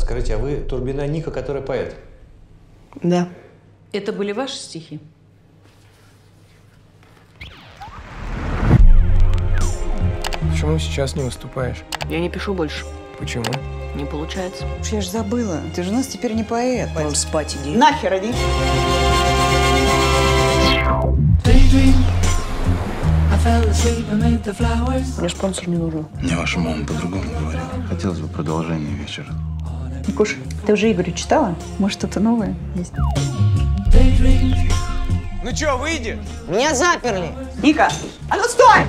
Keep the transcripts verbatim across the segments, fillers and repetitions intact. скажите, а вы Турбина Ника, которая поэт? Да. Это были ваши стихи? Почему сейчас не выступаешь? Я не пишу больше. Почему? Не получается. Я ж забыла. Ты же у нас теперь не поэт. Пойдем спать, иди. Нахер, иди. Мне спонсор не нужен. Мне ваша мама по-другому говорила. Хотелось бы продолжение вечера. Никуш, ты уже Игорю читала? Может, что-то новое есть? Ну чё, выйди? Меня заперли. Ника, а ну стой!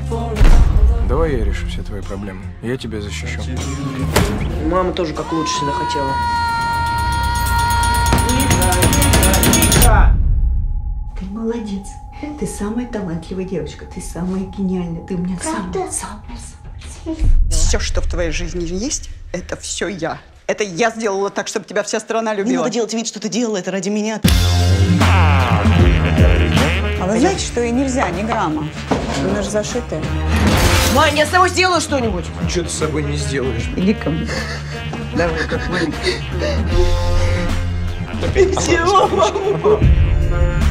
Давай я решу все твои проблемы. Я тебя защищу. Мама тоже как лучше всегда хотела. Ника, Ника, Ника! Ты молодец. Ты самая талантливая девочка. Ты самая гениальная. Ты у меня самая, самая, самая. Все, что в твоей жизни есть, это все я. Это я сделала так, чтобы тебя вся страна любила. Не надо делать вид, что ты делала это ради меня. А вы знаете, что и нельзя, ни грамма. Она же зашитая. Вань, я с тобой сделаю что-нибудь. Ничего ты с собой не сделаешь. Иди ко мне. Давай, как маленький. Ты чего, мама?